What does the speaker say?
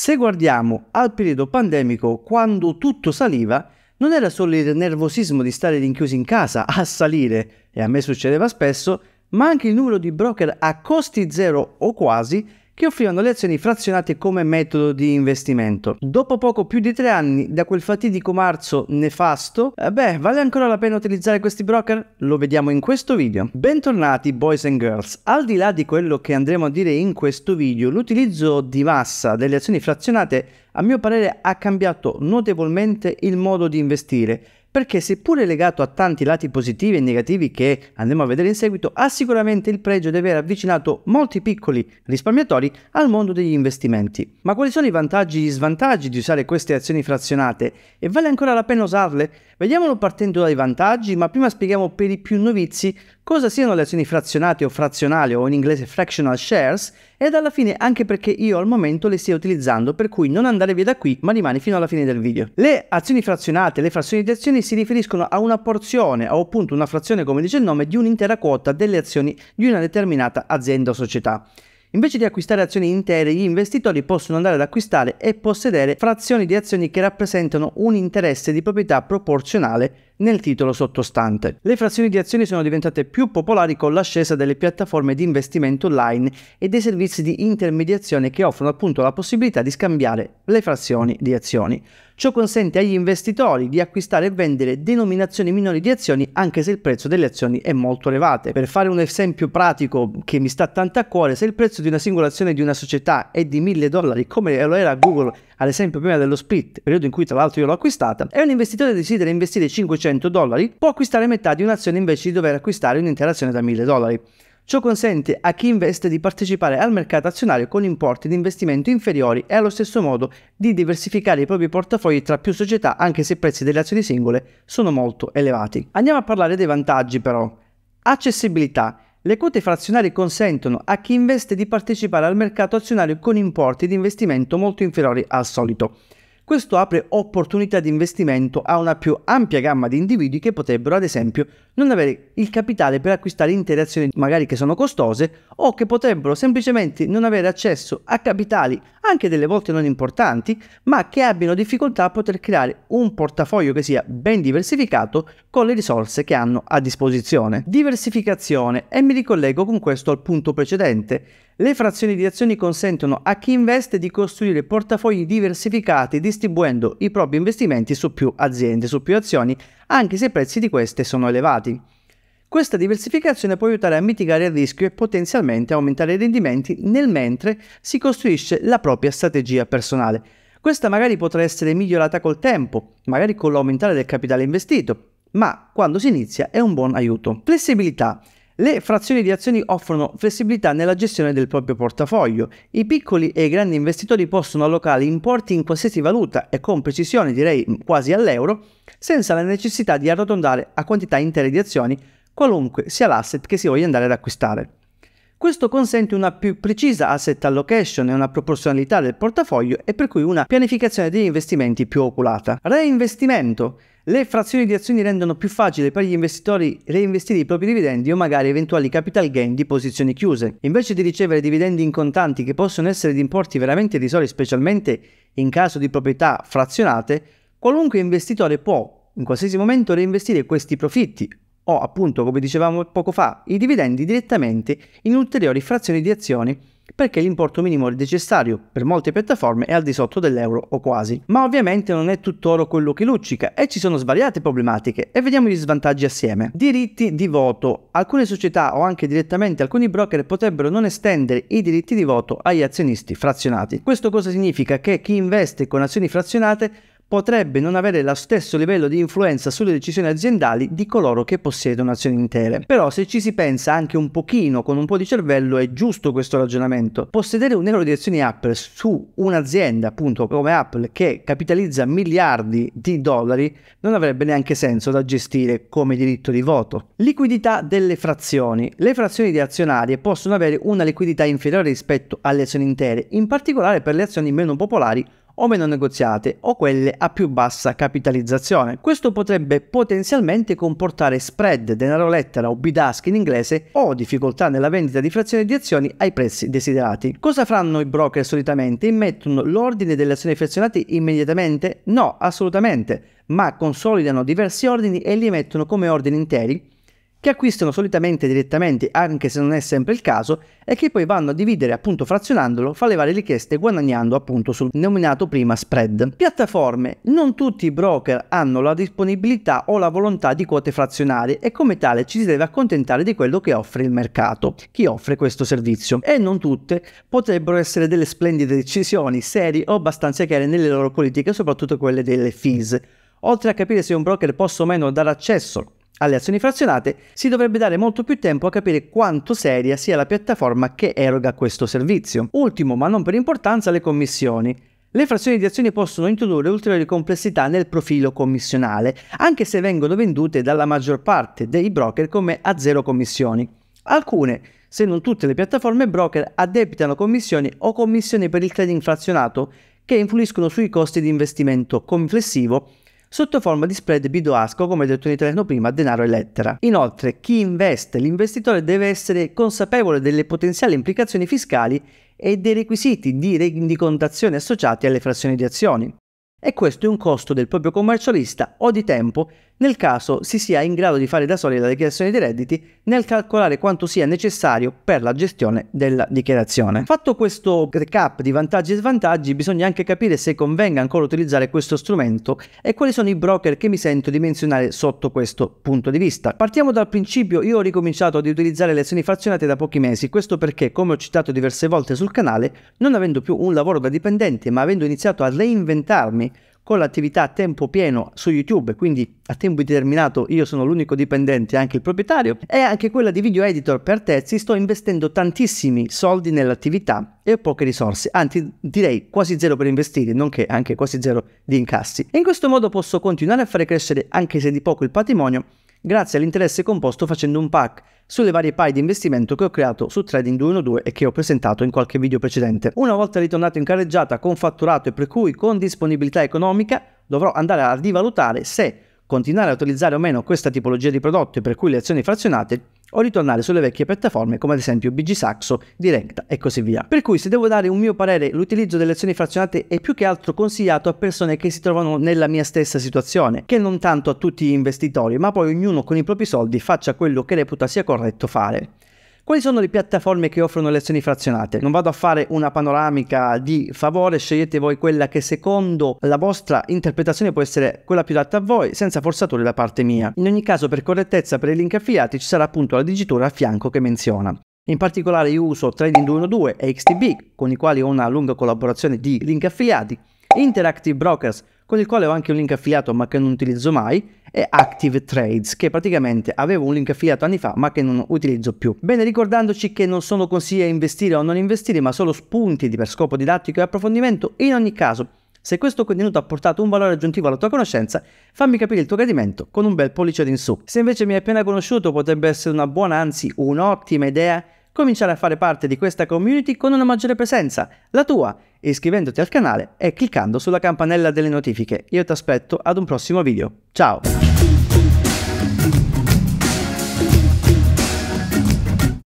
Se guardiamo al periodo pandemico, quando tutto saliva, non era solo il nervosismo di stare rinchiusi in casa a salire, e a me succedeva spesso, ma anche il numero di broker a costi zero o quasi che offrivano le azioni frazionate come metodo di investimento. Dopo poco più di 3 anni da quel fatidico marzo nefasto, beh, vale ancora la pena utilizzare questi broker? Lo vediamo in questo video. Bentornati boys and girls. Al di là di quello che andremo a dire in questo video, l'utilizzo di massa delle azioni frazionate a mio parere ha cambiato notevolmente il modo di investire, perché seppure legato a tanti lati positivi e negativi che andremo a vedere in seguito, ha sicuramente il pregio di aver avvicinato molti piccoli risparmiatori al mondo degli investimenti. Ma quali sono i vantaggi e gli svantaggi di usare queste azioni frazionate? E vale ancora la pena usarle? Vediamolo partendo dai vantaggi, ma prima spieghiamo per i più novizi cosa siano le azioni frazionate o frazionali, o in inglese fractional shares, ed alla fine anche perché io al momento le stia utilizzando, per cui non andare via da qui ma rimani fino alla fine del video. Le azioni frazionate, le frazioni di azioni, si riferiscono a una porzione o appunto una frazione, come dice il nome, di un'intera quota delle azioni di una determinata azienda o società. Invece di acquistare azioni intere, gli investitori possono andare ad acquistare e possedere frazioni di azioni che rappresentano un interesse di proprietà proporzionale nel titolo sottostante. Le frazioni di azioni sono diventate più popolari con l'ascesa delle piattaforme di investimento online e dei servizi di intermediazione che offrono appunto la possibilità di scambiare le frazioni di azioni. Ciò consente agli investitori di acquistare e vendere denominazioni minori di azioni anche se il prezzo delle azioni è molto elevato. Per fare un esempio pratico che mi sta tanto a cuore, se il prezzo di una singola azione di una società è di $1000, come lo era Google ad esempio prima dello split, periodo in cui tra l'altro io l'ho acquistata, e un investitore desidera investire $500, può acquistare metà di un'azione invece di dover acquistare un'intera azione da $1000. Ciò consente a chi investe di partecipare al mercato azionario con importi di investimento inferiori e allo stesso modo di diversificare i propri portafogli tra più società, anche se i prezzi delle azioni singole sono molto elevati. Andiamo a parlare dei vantaggi però. Accessibilità. Le quote frazionarie consentono a chi investe di partecipare al mercato azionario con importi di investimento molto inferiori al solito. Questo apre opportunità di investimento a una più ampia gamma di individui che potrebbero ad esempio non avere il capitale per acquistare intere azioni magari che sono costose, o che potrebbero semplicemente non avere accesso a capitali anche delle volte non importanti, ma che abbiano difficoltà a poter creare un portafoglio che sia ben diversificato con le risorse che hanno a disposizione. Diversificazione, e mi ricollego con questo al punto precedente. Le frazioni di azioni consentono a chi investe di costruire portafogli diversificati distribuendo i propri investimenti su più aziende, su più azioni, anche se i prezzi di queste sono elevati. Questa diversificazione può aiutare a mitigare il rischio e potenzialmente aumentare i rendimenti nel mentre si costruisce la propria strategia personale. Questa magari potrà essere migliorata col tempo, magari con l'aumentare del capitale investito, ma quando si inizia è un buon aiuto. Flessibilità. Le frazioni di azioni offrono flessibilità nella gestione del proprio portafoglio. I piccoli e i grandi investitori possono allocare importi in qualsiasi valuta e con precisione direi quasi all'euro, senza la necessità di arrotondare a quantità intere di azioni, qualunque sia l'asset che si voglia andare ad acquistare. Questo consente una più precisa asset allocation e una proporzionalità del portafoglio, e per cui una pianificazione degli investimenti più oculata. Reinvestimento. Le frazioni di azioni rendono più facile per gli investitori reinvestire i propri dividendi o magari eventuali capital gain di posizioni chiuse. Invece di ricevere dividendi in contanti, che possono essere di importi veramente irrisori, specialmente in caso di proprietà frazionate, qualunque investitore può in qualsiasi momento reinvestire questi profitti o, appunto, come dicevamo poco fa, i dividendi direttamente in ulteriori frazioni di azioni, perché l'importo minimo necessario per molte piattaforme è al di sotto dell'euro o quasi. Ma ovviamente non è tutt'oro quello che luccica e ci sono svariate problematiche, e vediamo gli svantaggi assieme. Diritti di voto. Alcune società o anche direttamente alcuni broker potrebbero non estendere i diritti di voto agli azionisti frazionati. Questo cosa significa? Che chi investe con azioni frazionate potrebbe non avere lo stesso livello di influenza sulle decisioni aziendali di coloro che possiedono azioni intere. Però se ci si pensa anche un pochino, con un po' di cervello, è giusto questo ragionamento. Possedere €1 di azioni Apple su un'azienda, appunto, come Apple, che capitalizza miliardi di dollari, non avrebbe neanche senso da gestire come diritto di voto. Liquidità delle frazioni. Le frazioni di azionarie possono avere una liquidità inferiore rispetto alle azioni intere, in particolare per le azioni meno popolari o meno negoziate o quelle a più bassa capitalizzazione. Questo potrebbe potenzialmente comportare spread, denaro lettera o bid-ask in inglese o difficoltà nella vendita di frazioni di azioni ai prezzi desiderati. Cosa faranno i broker solitamente? Immettono l'ordine delle azioni frazionate immediatamente? No, assolutamente, ma consolidano diversi ordini e li mettono come ordini interi che acquistano solitamente direttamente, anche se non è sempre il caso, e che poi vanno a dividere appunto frazionandolo fra le varie richieste, guadagnando appunto sul nominato prima spread. Piattaforme: non tutti i broker hanno la disponibilità o la volontà di quote frazionarie e come tale ci si deve accontentare di quello che offre il mercato, chi offre questo servizio, e non tutte potrebbero essere delle splendide decisioni, serie o abbastanza chiare nelle loro politiche, soprattutto quelle delle fees. Oltre a capire se un broker possa o meno dare accesso alle azioni frazionate, si dovrebbe dare molto più tempo a capire quanto seria sia la piattaforma che eroga questo servizio. Ultimo, ma non per importanza, le commissioni. Le frazioni di azioni possono introdurre ulteriori complessità nel profilo commissionale, anche se vengono vendute dalla maggior parte dei broker come a zero commissioni. Alcune, se non tutte le piattaforme broker, addebitano commissioni o commissioni per il trading frazionato che influiscono sui costi di investimento complessivo sotto forma di spread bid-ask, come detto in italiano prima, denaro e lettera. Inoltre, chi investe, l'investitore deve essere consapevole delle potenziali implicazioni fiscali e dei requisiti di rendicontazione associati alle frazioni di azioni. E questo è un costo del proprio commercialista o di tempo, nel caso si sia in grado di fare da soli la dichiarazione dei redditi, nel calcolare quanto sia necessario per la gestione della dichiarazione. Fatto questo recap di vantaggi e svantaggi, bisogna anche capire se convenga ancora utilizzare questo strumento e quali sono i broker che mi sento di menzionare sotto questo punto di vista. Partiamo dal principio: io ho ricominciato ad utilizzare le azioni frazionate da pochi mesi, questo perché, come ho citato diverse volte sul canale, non avendo più un lavoro da dipendente ma avendo iniziato a reinventarmi con l'attività a tempo pieno su YouTube, quindi a tempo indeterminato io sono l'unico dipendente, anche il proprietario, e anche quella di video editor per terzi, sto investendo tantissimi soldi nell'attività e ho poche risorse, anzi direi quasi zero per investire, nonché anche quasi zero di incassi. E in questo modo posso continuare a fare crescere, anche se di poco, il patrimonio grazie all'interesse composto, facendo un pack sulle varie pie di investimento che ho creato su Trading 212 e che ho presentato in qualche video precedente. Una volta ritornato in carreggiata con fatturato e per cui con disponibilità economica, dovrò andare a rivalutare se continuare a utilizzare o meno questa tipologia di prodotti, per cui le azioni frazionate, o ritornare sulle vecchie piattaforme come ad esempio BG Saxo, Directa e così via. Per cui, se devo dare un mio parere, l'utilizzo delle azioni frazionate è più che altro consigliato a persone che si trovano nella mia stessa situazione, che non tanto a tutti gli investitori, ma poi ognuno con i propri soldi faccia quello che reputa sia corretto fare. Quali sono le piattaforme che offrono le azioni frazionate? Non vado a fare una panoramica di favore, scegliete voi quella che secondo la vostra interpretazione può essere quella più adatta a voi, senza forzature da parte mia. In ogni caso, per correttezza, per i link affiliati ci sarà appunto la dicitura a fianco che menziona. In particolare io uso Trading 212 e XTB, con i quali ho una lunga collaborazione di link affiliati, Interactive Brokers, con il quale ho anche un link affiliato ma che non utilizzo mai, e Active Trades, che praticamente avevo un link affiliato anni fa ma che non utilizzo più. Bene, ricordandoci che non sono consigli a investire o non investire, ma solo spunti per scopo didattico e approfondimento. In ogni caso, se questo contenuto ha portato un valore aggiuntivo alla tua conoscenza, fammi capire il tuo gradimento con un bel pollice in su. Se invece mi hai appena conosciuto, potrebbe essere una buona, anzi un'ottima idea cominciare a fare parte di questa community con una maggiore presenza, la tua, iscrivendoti al canale e cliccando sulla campanella delle notifiche. Io ti aspetto ad un prossimo video. Ciao!